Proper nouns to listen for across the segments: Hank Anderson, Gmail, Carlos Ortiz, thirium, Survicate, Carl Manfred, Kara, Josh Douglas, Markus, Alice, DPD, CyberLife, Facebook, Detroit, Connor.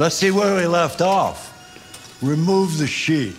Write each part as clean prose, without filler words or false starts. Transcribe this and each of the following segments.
Let's see where we left off. Remove the sheet.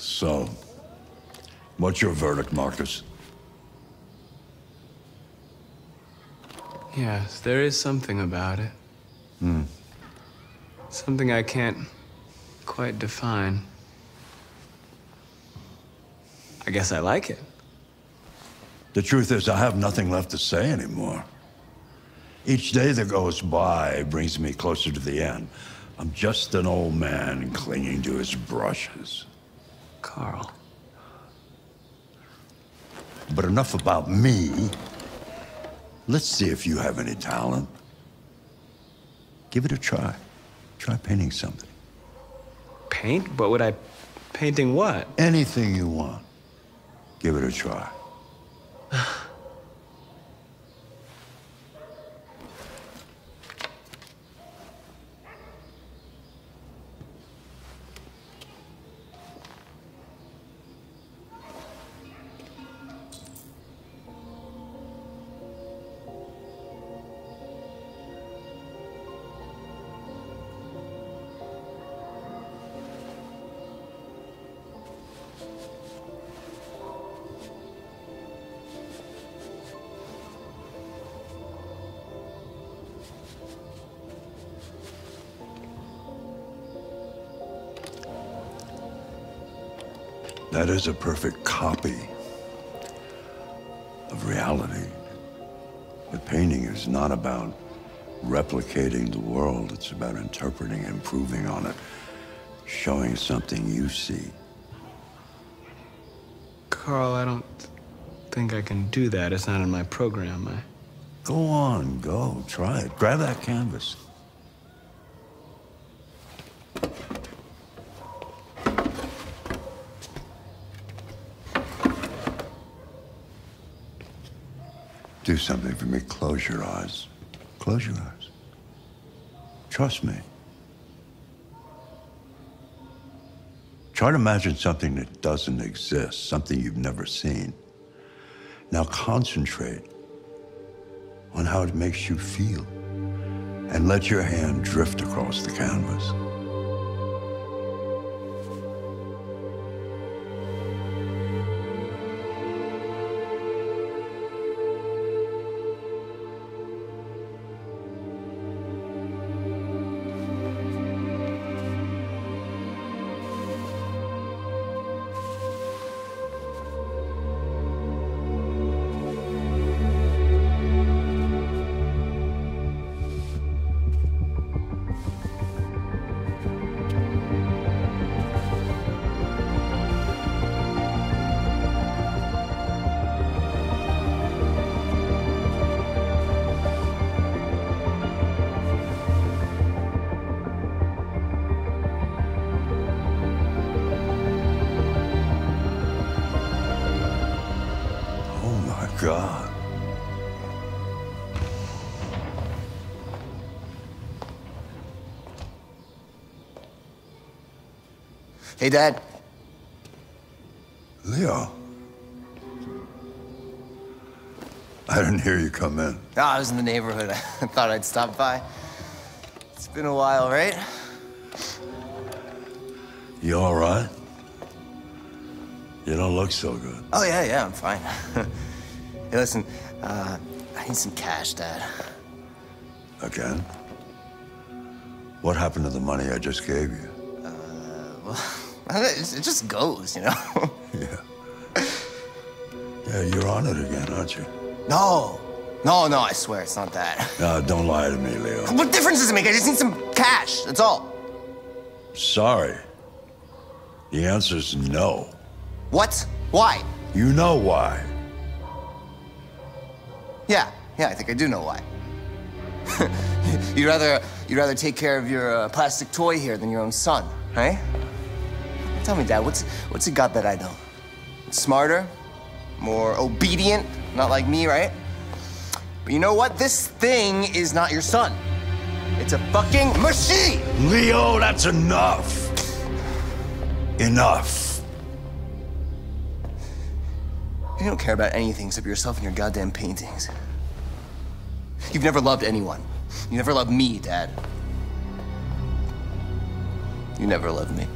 So, what's your verdict, Marcus? Yes, there is something about it. Hmm. Something I can't quite define. I guess I like it. The truth is, I have nothing left to say anymore. Each day that goes by brings me closer to the end. I'm just an old man clinging to his brushes. Carl. But enough about me. Let's see if you have any talent. Give it a try. Try painting something. Paint? What would I... Painting what? Anything you want. Give it a try. That is a perfect copy of reality. The painting is not about replicating the world. It's about interpreting, improving on it, showing something you see. Carl, I don't think I can do that. It's not in my program. Go on, go, try it. Grab that canvas. Do something for me. Close your eyes. Close your eyes. Trust me. Try to imagine something that doesn't exist, something you've never seen. Now concentrate on how it makes you feel and let your hand drift across the canvas. God. Hey, Dad. Leo. I didn't hear you come in. No, I was in the neighborhood. I thought I'd stop by. It's been a while, right? You all right? You don't look so good. Oh, yeah, I'm fine. Hey, listen, I need some cash, Dad. Again? What happened to the money I just gave you? Well, it just goes, you know? Yeah. Yeah, you're on it again, aren't you? No, I swear it's not that. No, don't lie to me, Leo. What difference does it make? I just need some cash, that's all. Sorry. The answer's no. What? Why? You know why. Yeah, I think I do know why. You'd rather take care of your plastic toy here than your own son, right? Tell me, Dad, what's it got that I don't? Smarter, more obedient, not like me, right? But you know what? This thing is not your son. It's a fucking machine! Leo, that's enough. Enough. You don't care about anything except yourself and your goddamn paintings. You've never loved anyone. You never loved me, Dad. You never loved me.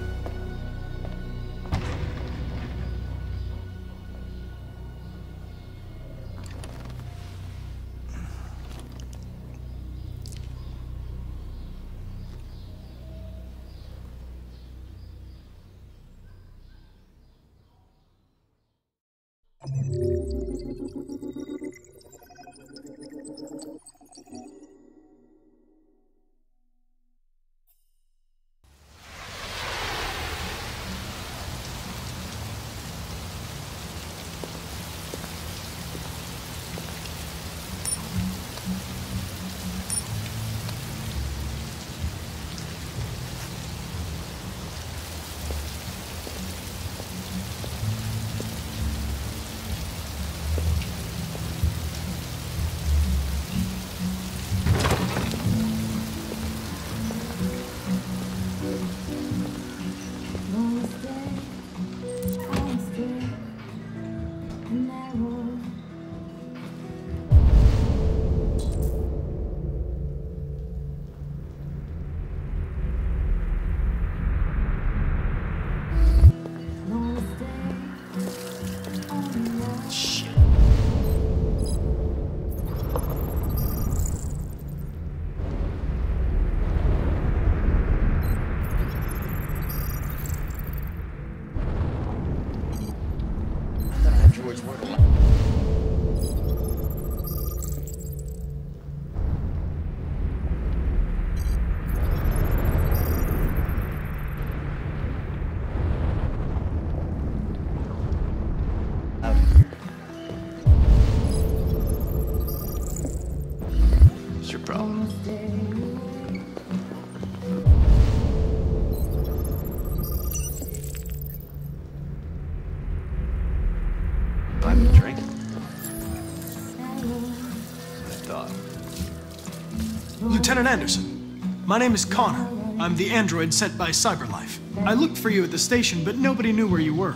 Lieutenant Anderson, my name is Connor. I'm the android sent by CyberLife. I looked for you at the station, but nobody knew where you were.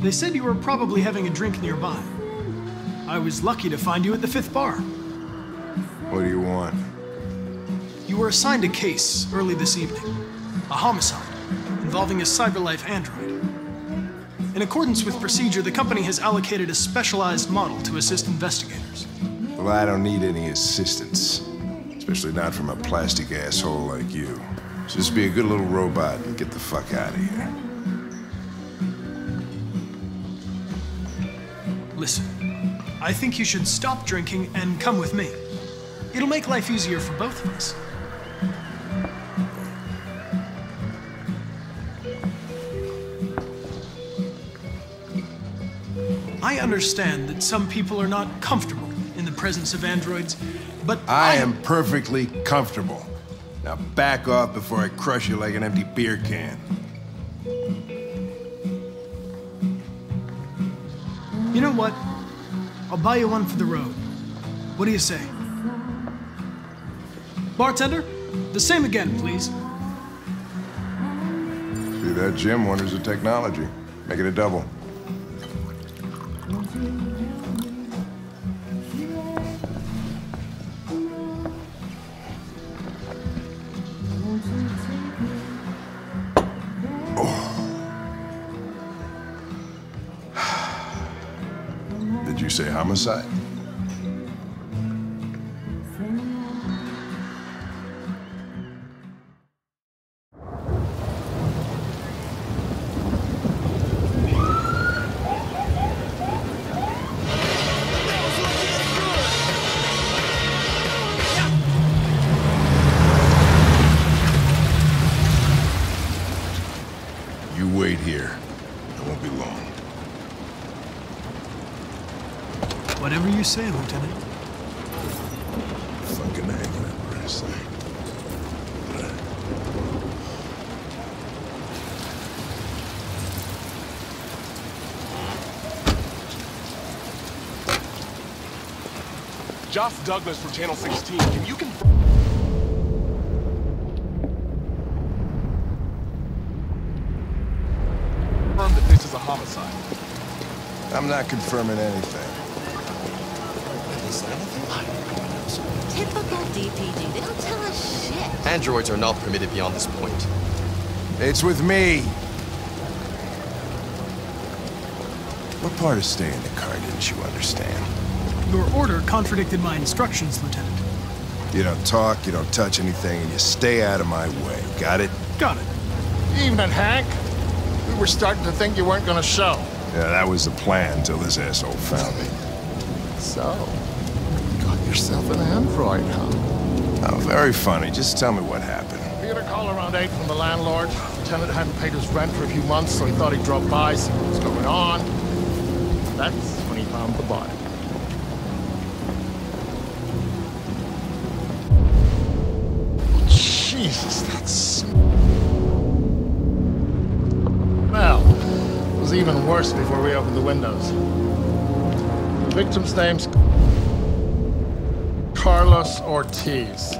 They said you were probably having a drink nearby. I was lucky to find you at the 5th bar. What do you want? You were assigned a case early this evening, a homicide involving a CyberLife android. In accordance with procedure, the company has allocated a specialized model to assist investigators. Well, I don't need any assistance. Especially not from a plastic asshole like you. So just be a good little robot and get the fuck out of here. Listen, I think you should stop drinking and come with me. It'll make life easier for both of us. I understand that some people are not comfortable in the presence of androids, but I am perfectly comfortable. Now back off before I crush you like an empty beer can. You know what? I'll buy you one for the road. What do you say? Bartender, the same again, please. See that, Jim? Wonders of technology. Make it a double. Homicide. You wait here. I won't be long. Whatever you say, Lieutenant. Fucking hanging up for this thing. Josh Douglas from Channel 16. Can you confirm? Confirm that this is a homicide. I'm not confirming anything. Typical DPD, they don't tell us shit. Androids are not permitted beyond this point. It's with me. What part of staying in the car didn't you understand? Your order contradicted my instructions, Lieutenant. You don't talk, you don't touch anything, and you stay out of my way. Got it? Got it. Evening, Hank. We were starting to think you weren't gonna show. Yeah, that was the plan until this asshole found me. So... yourself an android, huh? Oh, very funny. Just tell me what happened. We had a call around 8 from the landlord. The tenant hadn't paid his rent for a few months, so he thought he'd drop by, see what was going on. That's when he found the body. Oh, Jesus, that's... Well, it was even worse before we opened the windows. The victim's name's... Carlos Ortiz.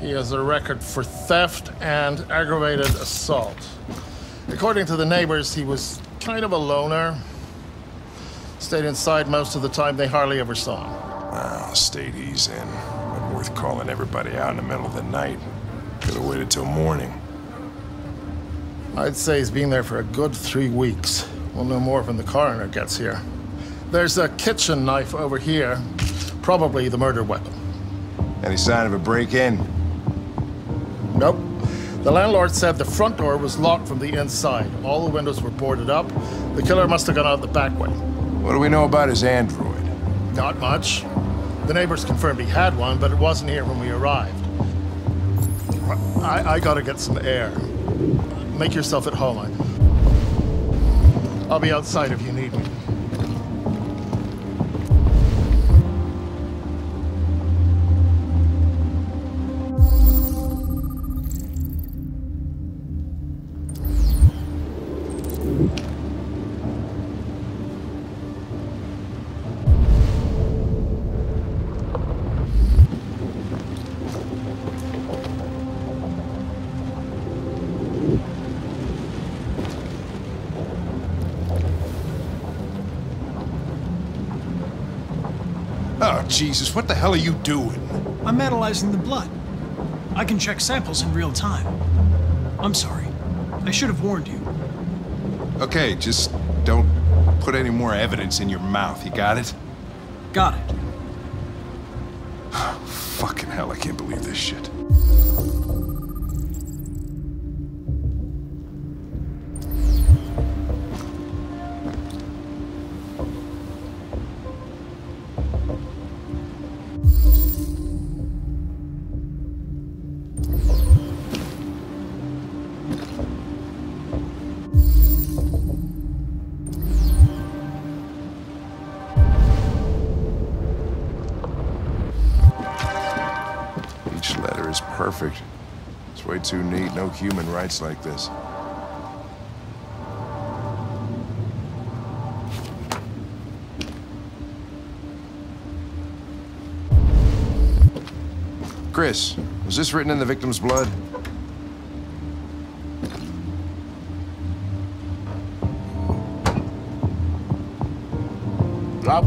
He has a record for theft and aggravated assault. According to the neighbors, he was kind of a loner. Stayed inside most of the time. They hardly ever saw him. Well, state he's in. Not worth calling everybody out in the middle of the night. Could have waited till morning. I'd say he's been there for a good 3 weeks. We'll know more when the coroner gets here. There's a kitchen knife over here. Probably the murder weapon. Any sign of a break-in? Nope. The landlord said the front door was locked from the inside. All the windows were boarded up. The killer must have gone out the back way. What do we know about his android? Not much. The neighbors confirmed he had one, but it wasn't here when we arrived. I gotta get some air. Make yourself at home. I'll be outside if you need me. Jesus, what the hell are you doing? I'm analyzing the blood. I can check samples in real time. I'm sorry. I should have warned you. Okay, just don't put any more evidence in your mouth. You got it? Got it. Fucking hell, I can't believe this shit. Perfect. It's way too neat. No human rights like this. Chris, was this written in the victim's blood? I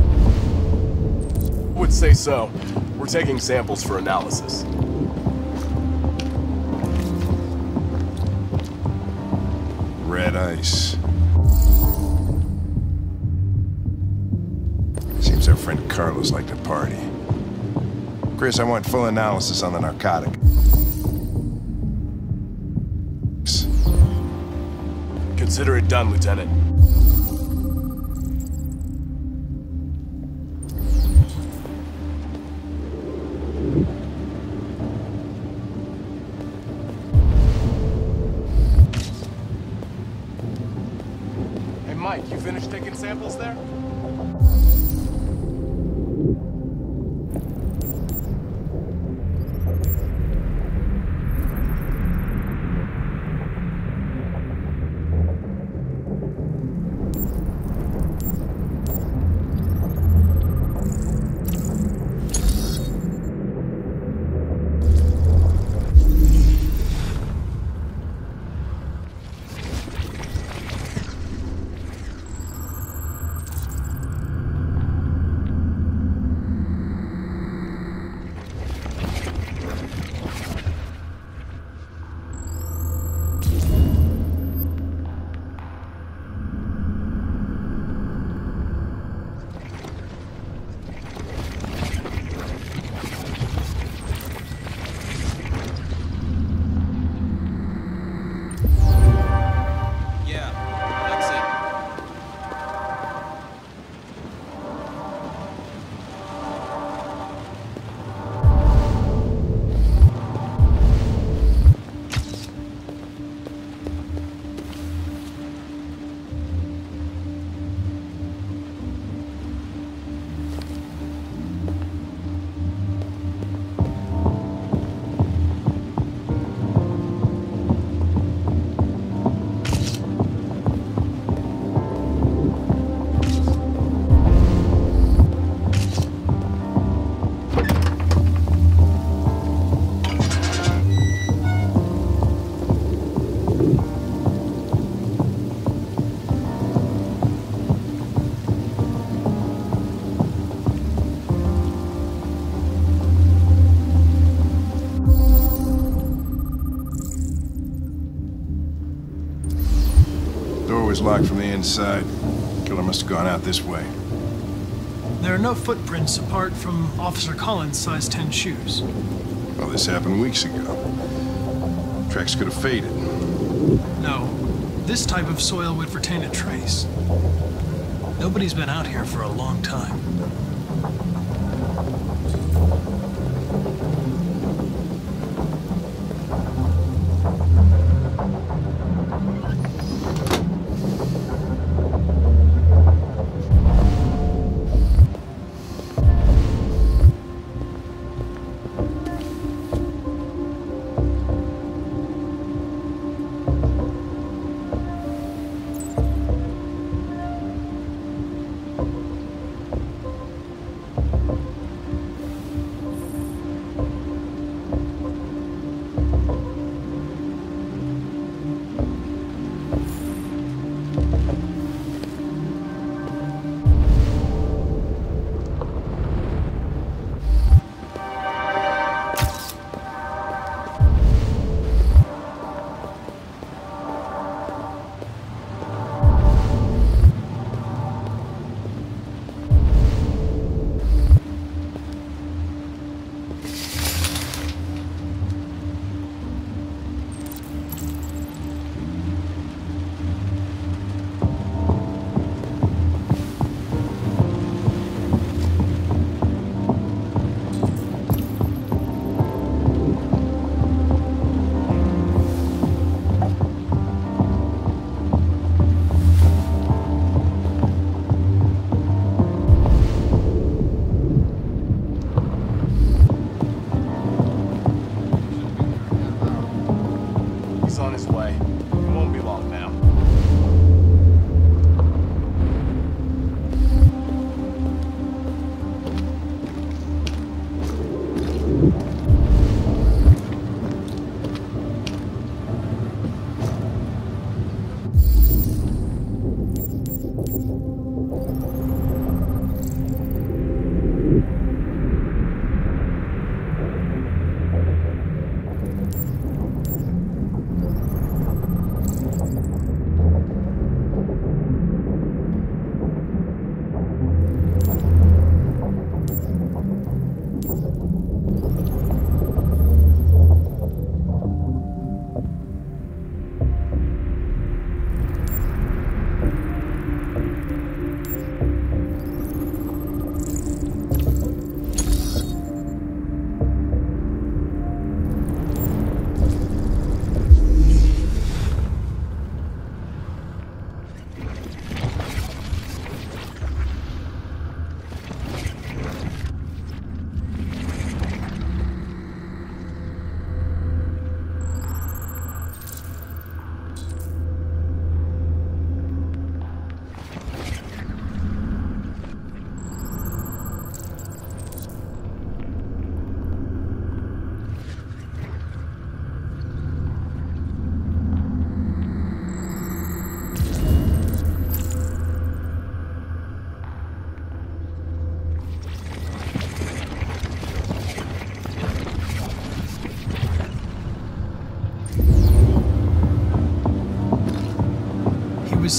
would say so. We're taking samples for analysis. Red ice. Seems our friend Carlos liked to party. Chris, I want full analysis on the narcotic. Consider it done, Lieutenant. Hey, Mike, you finished taking samples there? Locked from the inside. Killer must have gone out this way. There are no footprints apart from Officer Collins' size 10 shoes. Well, this happened weeks ago. Tracks could have faded. No. This type of soil would retain a trace. Nobody's been out here for a long time.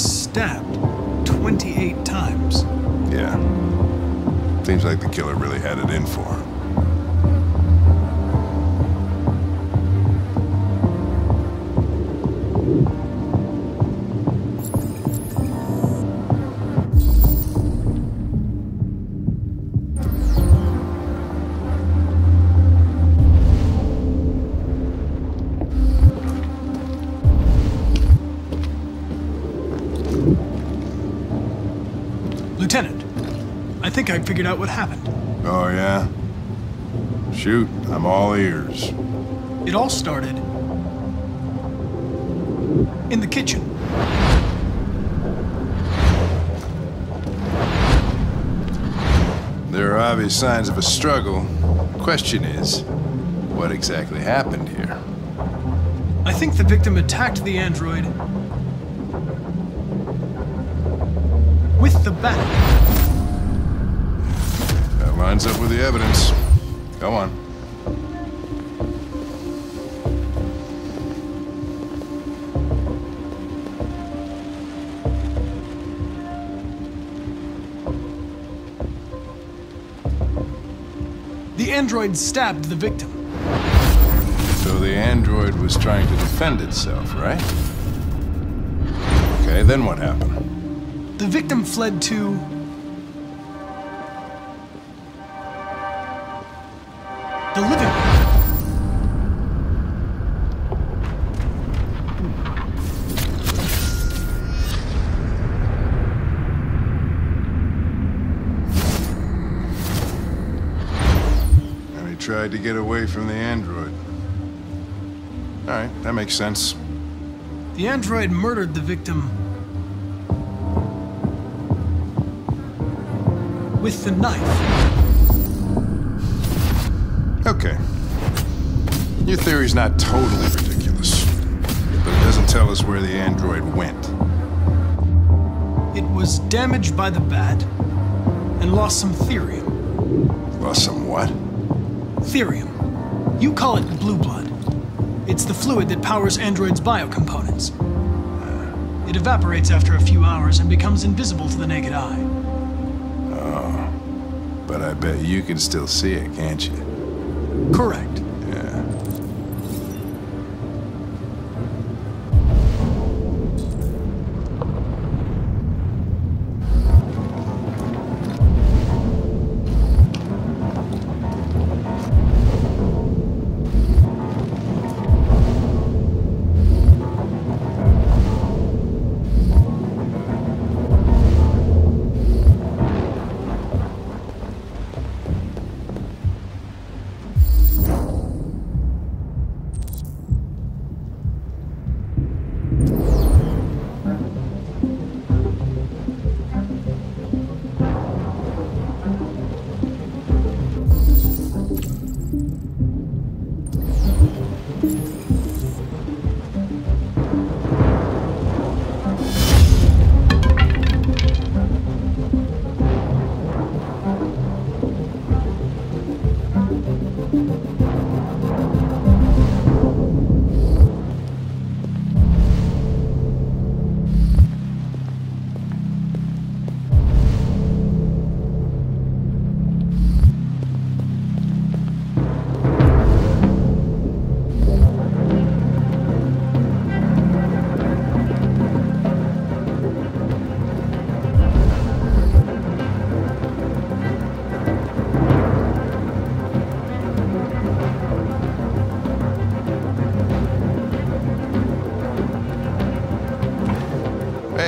stabbed 28 times. Yeah. Seems like the killer really had it in for him. I think I figured out what happened. Oh, yeah? Shoot, I'm all ears. It all started in the kitchen. There are obvious signs of a struggle. The question is, what exactly happened here? I think the victim attacked the android with the bat. Lines up with the evidence. Go on. The android stabbed the victim. So the android was trying to defend itself, right? Okay, then what happened? The victim fled to... the living room. And he tried to get away from the android. All right, that makes sense. The android murdered the victim with the knife. Okay. Your theory's not totally ridiculous, but it doesn't tell us where the android went. It was damaged by the bat and lost some thirium. Lost some what? Thirium. You call it blue blood. It's the fluid that powers androids' biocomponents. It evaporates after a few hours and becomes invisible to the naked eye. Oh. But I bet you can still see it, can't you? Correct. Yeah.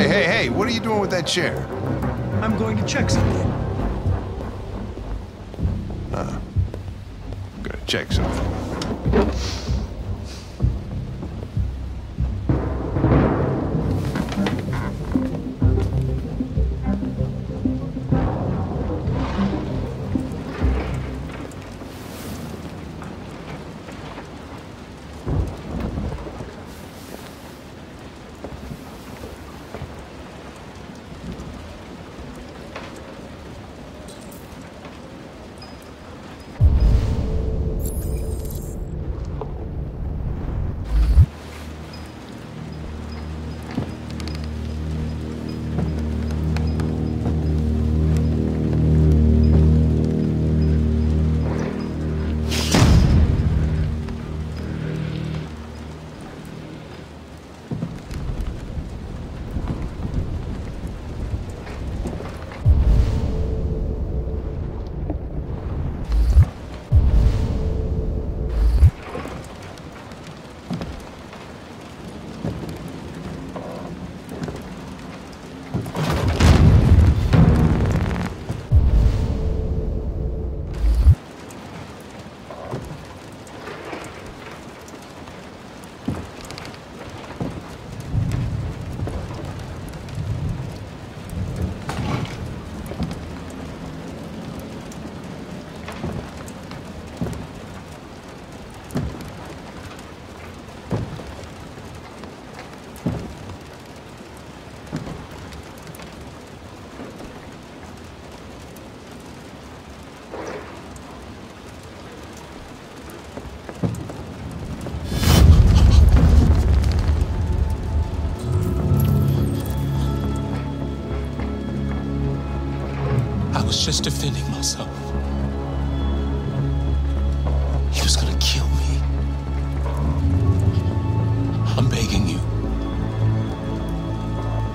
Hey, what are you doing with that chair? I'm going to check something. I'm gonna check something. was just defending myself. He was gonna kill me. I'm begging you.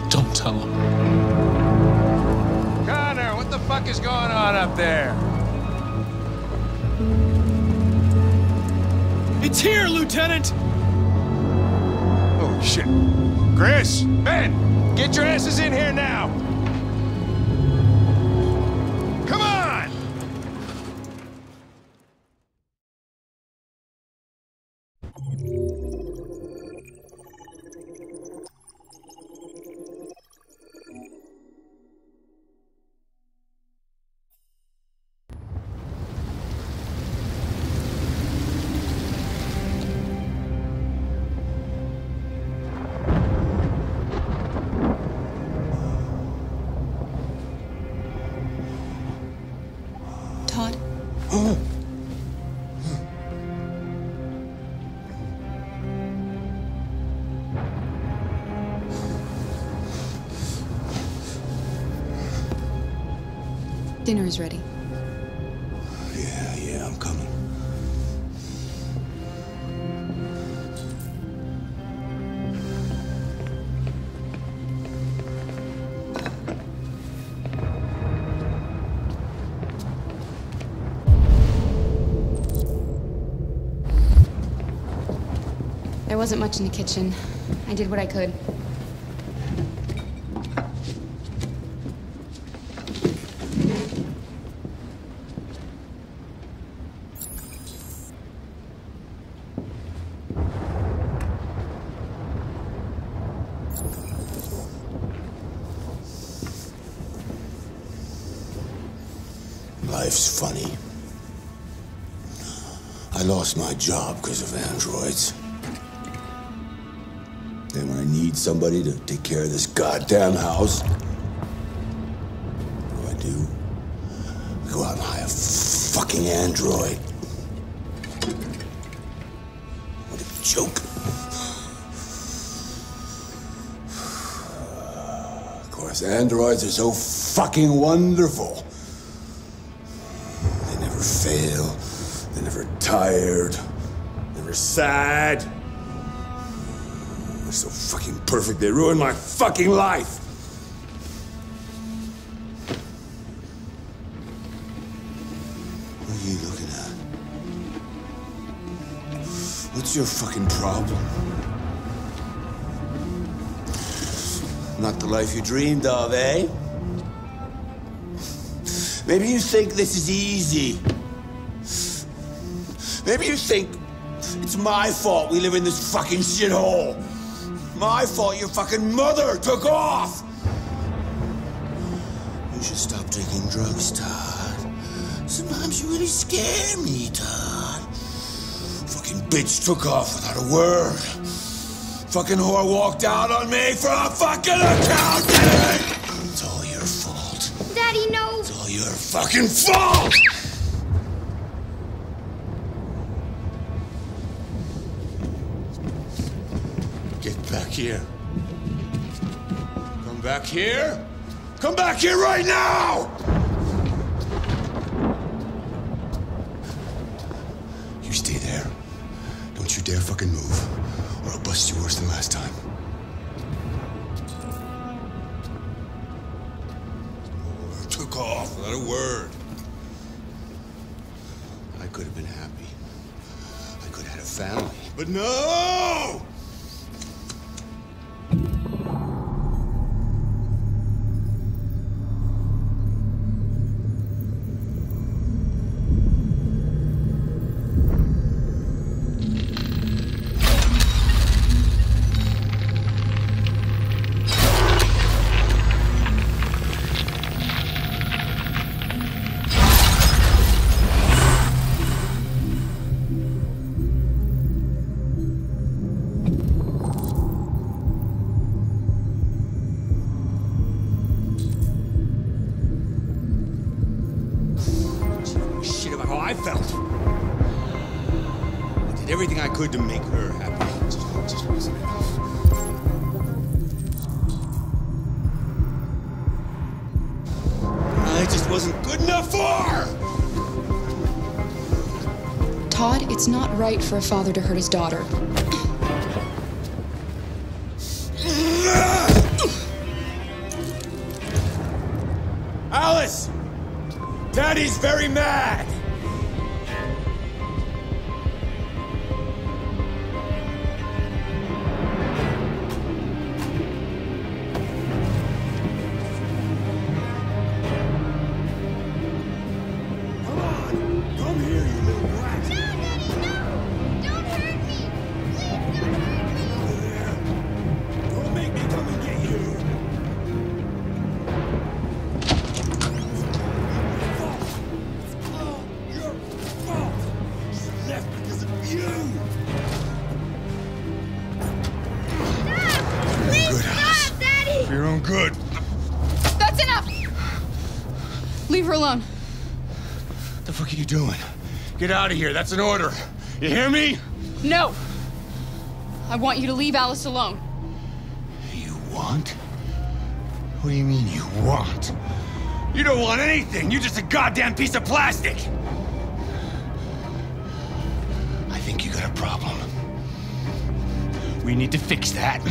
Don't tell him. Connor, what the fuck is going on up there? It's here, Lieutenant! Oh, shit. Chris, Ben, get your asses in here now! Come on! Dinner is ready. Yeah, I'm coming. There wasn't much in the kitchen. I did what I could. Life's funny. I lost my job because of androids. And when I need somebody to take care of this goddamn house, what do? I go out and hire a fucking android. What a joke. Of course, androids are so fucking wonderful. Fail. They're never tired. Never sad. They're so fucking perfect. They ruined my fucking life. What are you looking at? What's your fucking problem? Not the life you dreamed of, eh? Maybe you think this is easy. Maybe you think it's my fault we live in this fucking shithole. My fault your fucking mother took off. You should stop taking drugs, Todd. Sometimes you really scare me, Todd. Fucking bitch took off without a word. Fucking whore walked out on me for a fucking accountant! It's all your fault. Daddy, no! It's all your fucking fault! Here. Come back here. Come back here right now! You stay there. Don't you dare fucking move, or I'll bust you worse than last time. Oh, I took off without a word. I could have been happy. I could have had a family. But no! Everything I could to make her happy. Just wasn't enough. I just wasn't wasn't good enough for her! Todd, it's not right for a father to hurt his daughter. Alice! Daddy's very mad! Doing? Get out of here. That's an order. You hear me? No. I want you to leave Alice alone. You want? What do you mean you want? You don't want anything. You're just a goddamn piece of plastic. I think you got a problem. We need to fix that.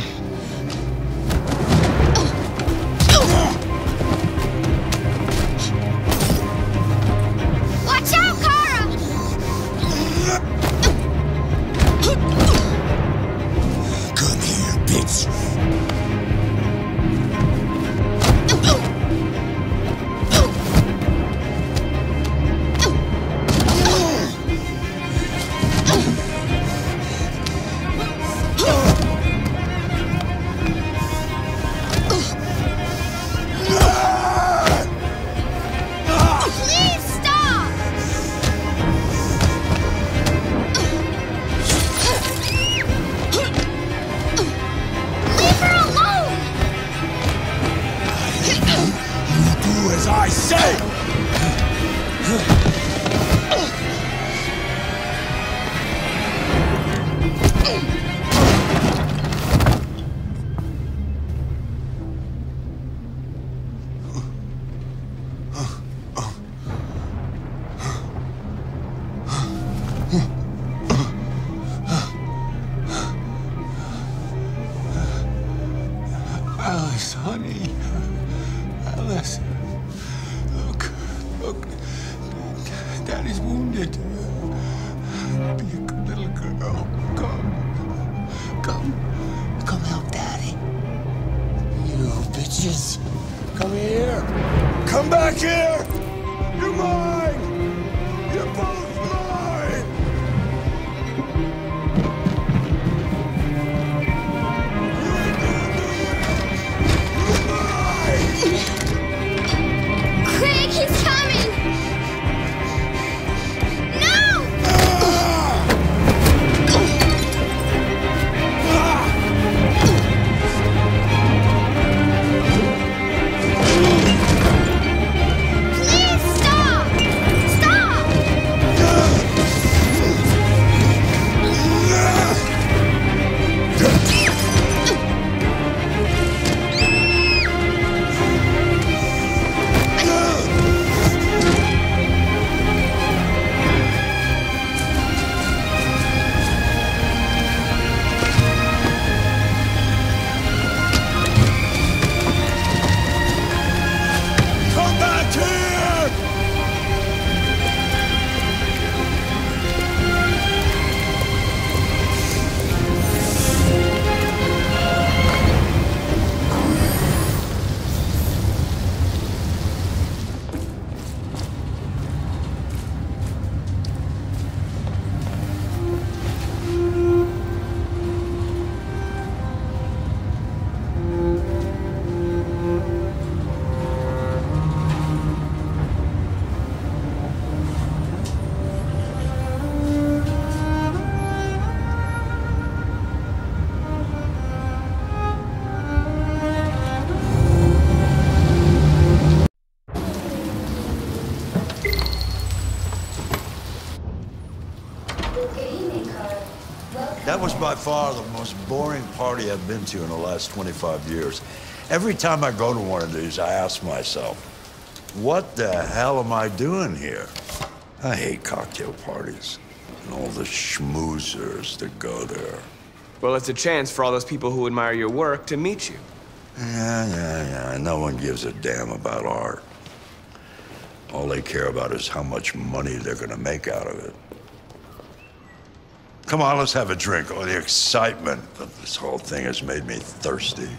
By far the most boring party I've been to in the last 25 years. Every time I go to one of these, I ask myself, What the hell am I doing here? I hate cocktail parties and all the schmoozers that go there. Well, it's a chance for all those people who admire your work to meet you. Yeah. No one gives a damn about art. All they care about is how much money they're gonna make out of it. Come on, let's have a drink. Oh, the excitement of this whole thing has made me thirsty.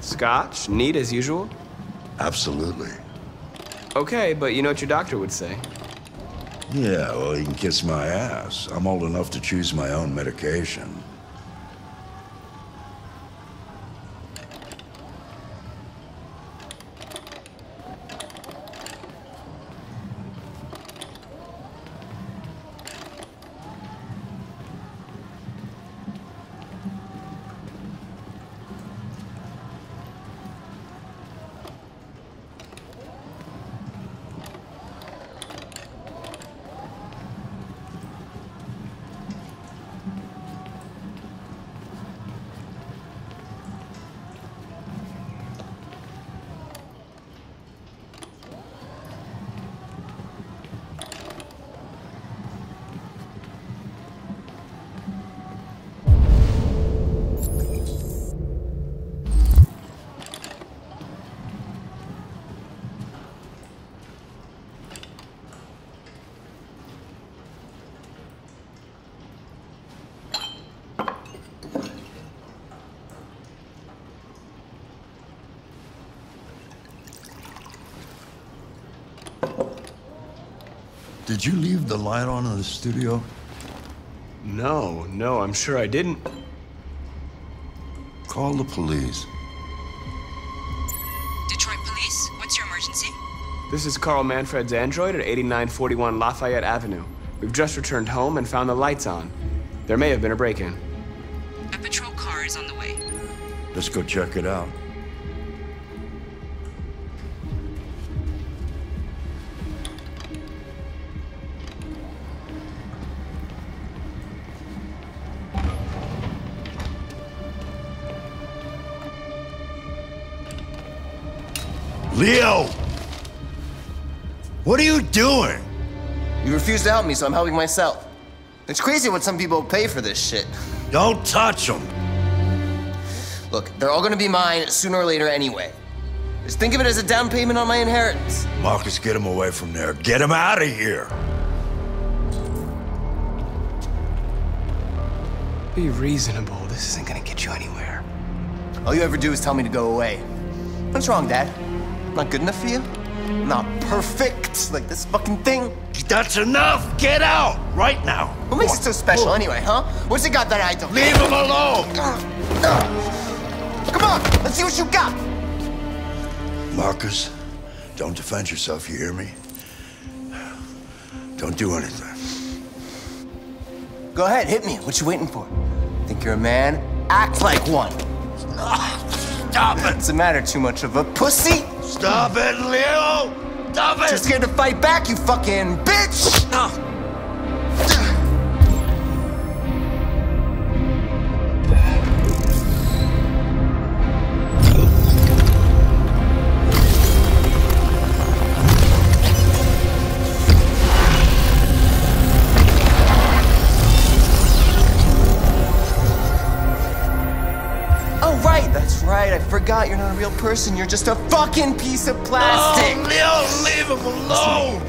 Scotch? Neat as usual? Absolutely. Okay, but you know what your doctor would say. Yeah, well, you can kiss my ass. I'm old enough to choose my own medication. Did you leave the light on in the studio? No, I'm sure I didn't. Call the police. Detroit Police, what's your emergency? This is Carl Manfred's android at 8941 Lafayette Avenue. We've just returned home and found the lights on. There may have been a break-in. A patrol car is on the way. Let's go check it out. Leo! What are you doing? You refuse to help me, so I'm helping myself. It's crazy what some people pay for this shit. Don't touch them. Look, they're all gonna be mine sooner or later anyway. Just think of it as a down payment on my inheritance. Marcus, get him away from there. Get him out of here. Be reasonable. This isn't gonna get you anywhere. All you ever do is tell me to go away. What's wrong, Dad? Not good enough for you? Not perfect, like this fucking thing? That's enough! Get out! Right now! What makes it so special anyway, huh? What's it got that I don't? Leave him alone! Come on! Let's see what you got! Marcus, don't defend yourself, you hear me? Don't do anything. Go ahead, hit me. What you waiting for? Think you're a man? Act like one! Stop it! What's the matter? Too much of a pussy? Stop it, Leo! Stop it! Too scared to fight back, you fucking bitch! No. Right, I forgot you're not a real person. You're just a fucking piece of plastic. No, Leo, leave him alone.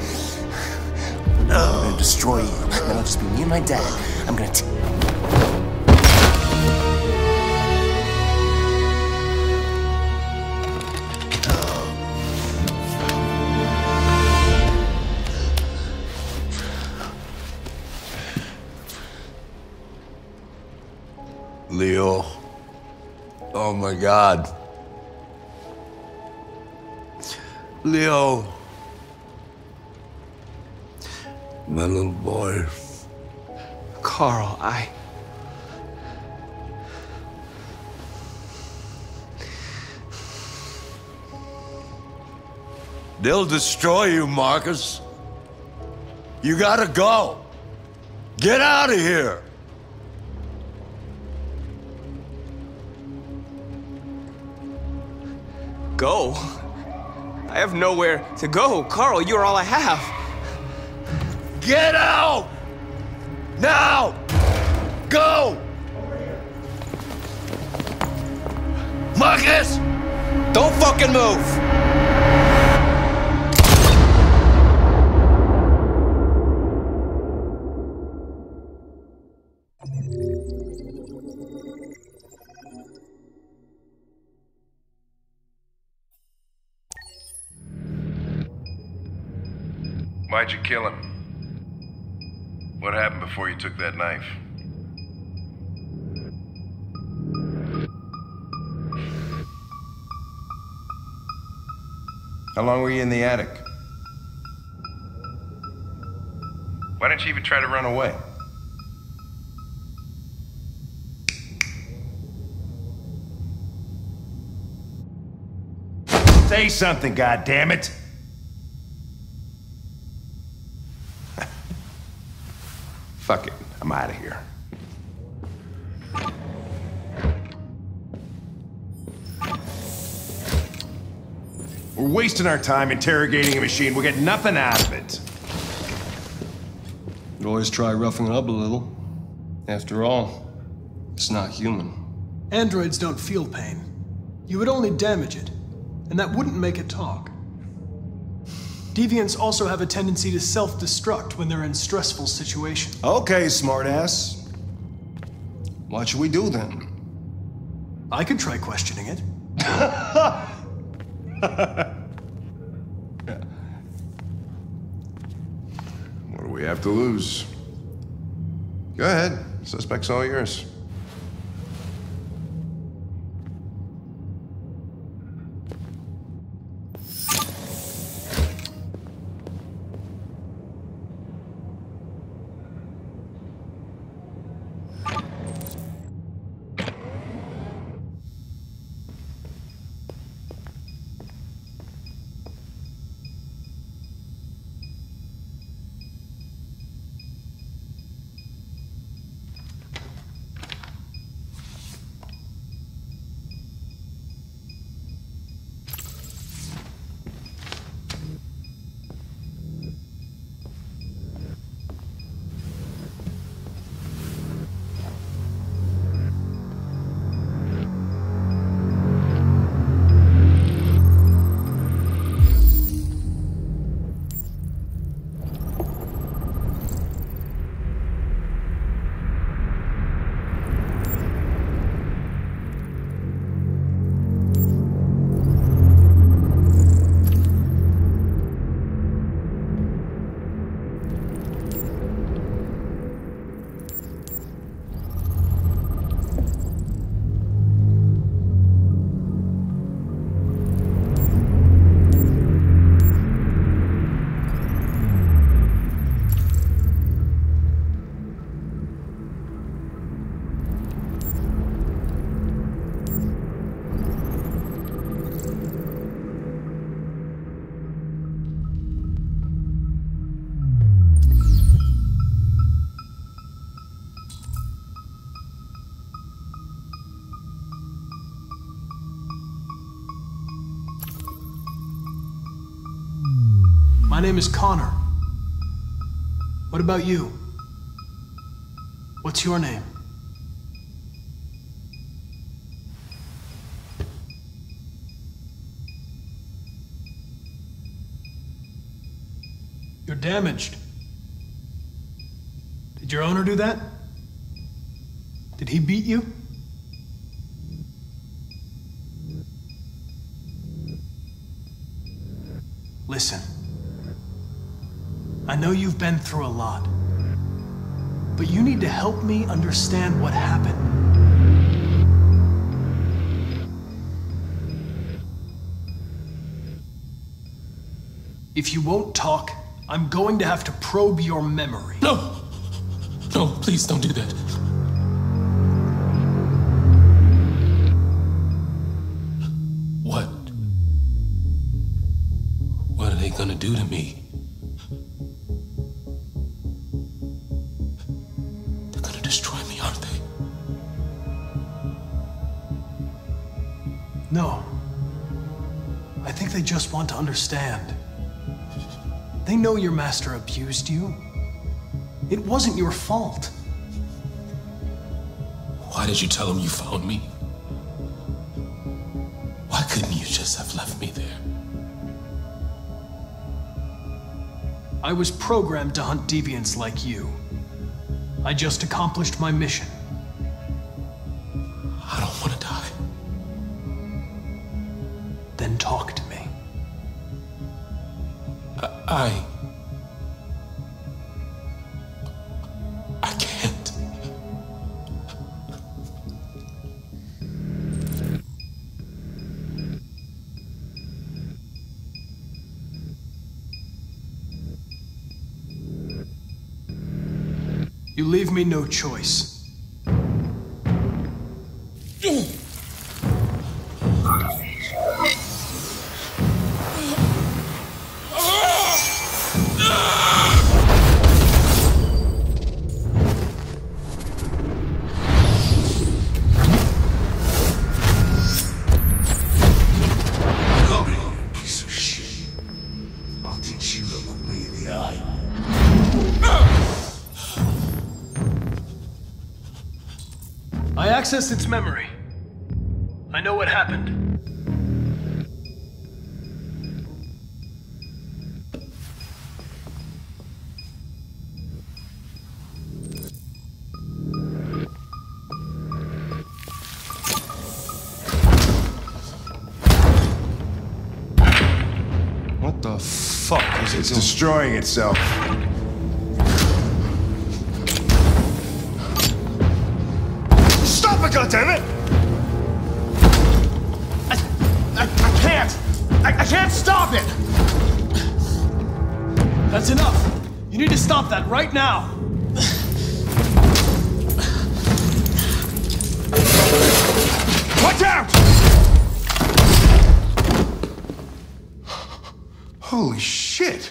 No. I'm gonna destroy you. Then it'll just be me and my dad. I'm gonna. Leo. Oh my God. Leo. My little boy. Carl, They'll destroy you, Marcus. You gotta go. Get out of here. go. I have nowhere to go. Carl, you're all I have. Get out! Now! Go! Marcus! Don't fucking move! Why'd you kill him? What happened before you took that knife? How long were you in the attic? Why didn't you even try to run away? Say something, goddammit! Fuck it, I'm out of here. We're wasting our time interrogating a machine. We'll get nothing out of it. You always try roughing it up a little. After all, it's not human. Androids don't feel pain. You would only damage it, and that wouldn't make it talk. Deviants also have a tendency to self-destruct when they're in stressful situations. Okay, smartass. What should we do then? I could try questioning it. What do we have to lose? Go ahead. Suspect's all yours. My name is Connor. What about you? What's your name? You're damaged. Did your owner do that? Did he beat you? Listen. I know you've been through a lot, but you need to help me understand what happened. If you won't talk, I'm going to have to probe your memory. No! No, please don't do that. What are they gonna do to me? I think they just want to understand. They know your master abused you. It wasn't your fault. Why did you tell him you found me? Why couldn't you just have left me there? I was programmed to hunt deviants like you. I just accomplished my mission. I don't want to die. Then talk to me. I can't. You leave me no choice. Its memory. I know what happened. What the fuck is it? It's destroying itself. God damn it! I can't! I can't stop it! That's enough! You need to stop that right now! Watch out! Holy shit!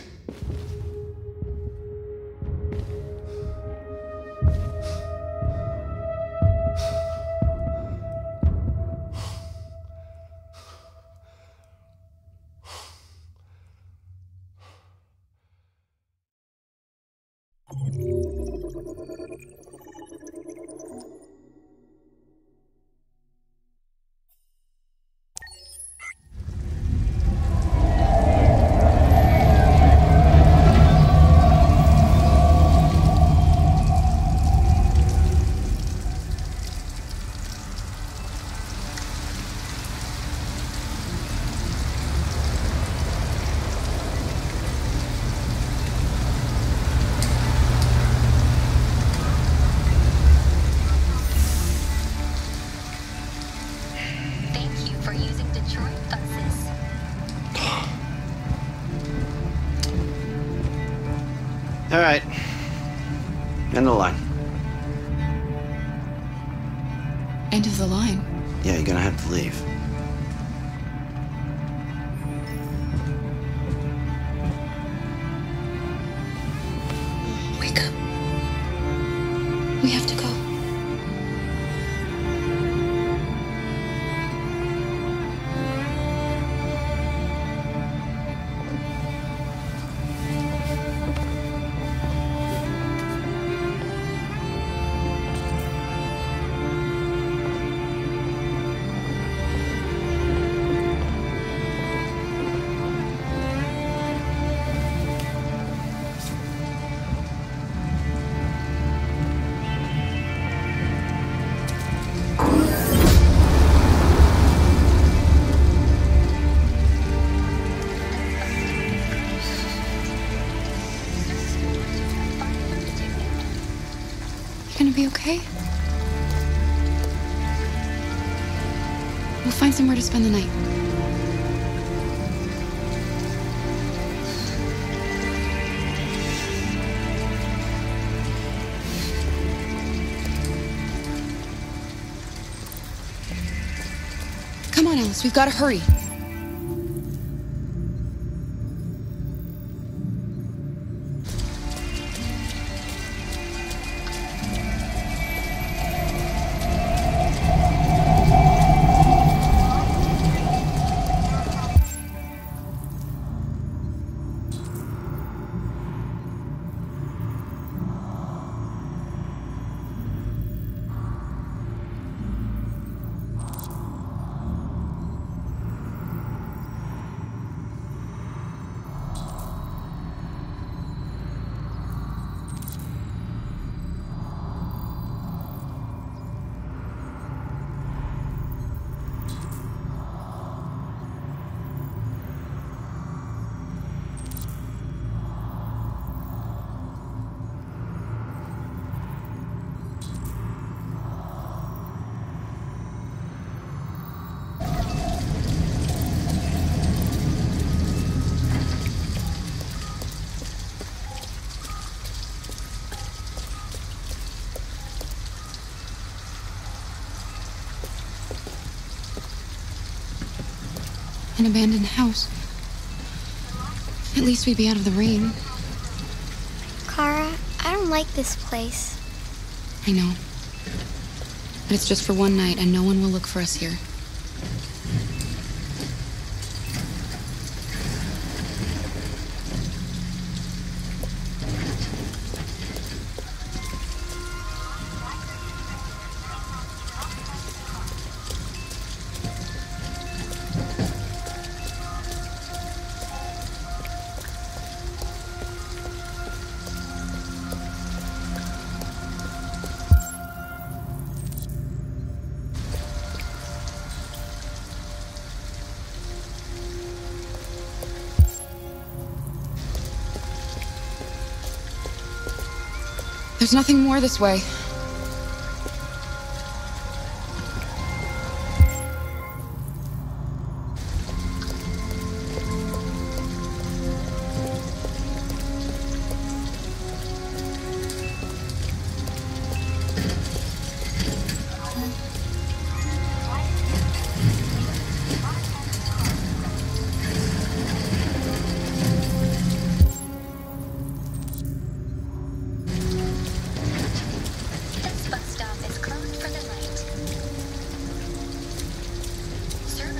Find somewhere to spend the night. Come on, Alice, we've got to hurry. An abandoned house. At least we'd be out of the rain. Kara, I don't like this place. I know. But it's just for one night, and no one will look for us here. There's nothing more this way.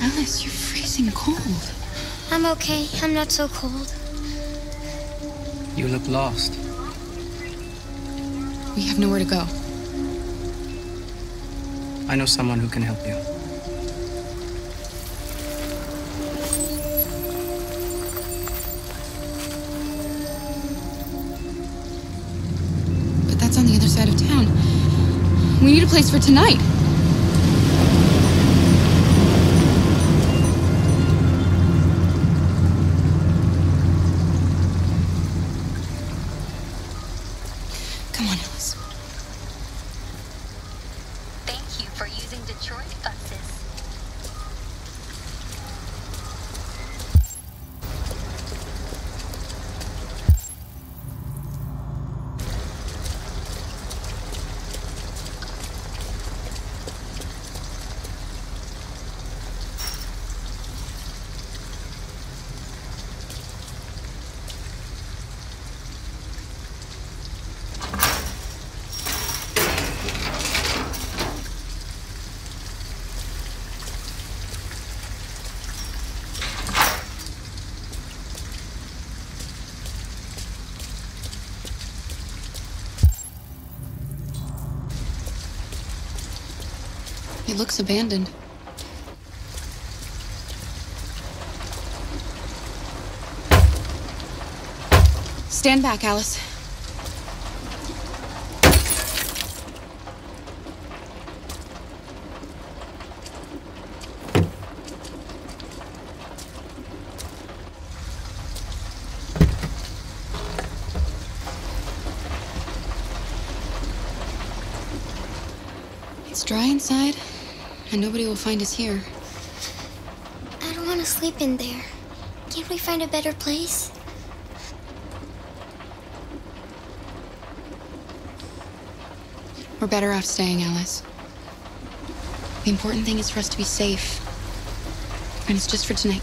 Alice, you're freezing cold. I'm okay. I'm not so cold. You look lost. We have nowhere to go. I know someone who can help you. But that's on the other side of town. We need a place for tonight. It looks abandoned. Stand back, Alice. It's dry inside. And nobody will find us here. I don't want to sleep in there. Can't we find a better place? We're better off staying, Alice. The important thing is for us to be safe. And it's just for tonight.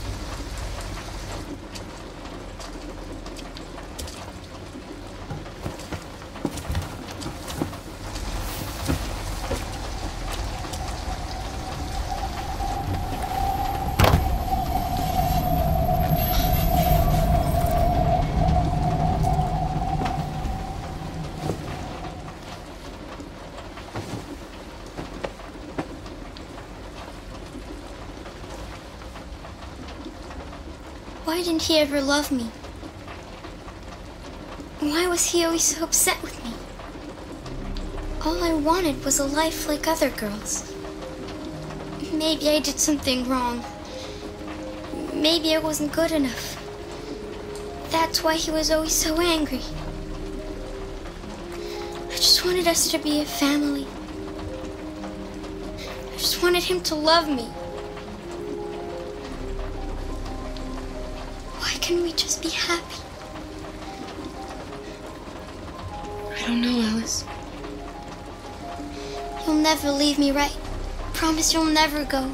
Why didn't he ever love me? Why was he always so upset with me? All I wanted was a life like other girls. Maybe I did something wrong. Maybe I wasn't good enough. That's why he was always so angry. I just wanted us to be a family. I just wanted him to love me. Can we just be happy? I don't know, Alice. You'll never leave me, right? Promise you'll never go.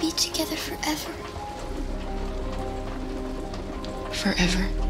be together forever. Forever?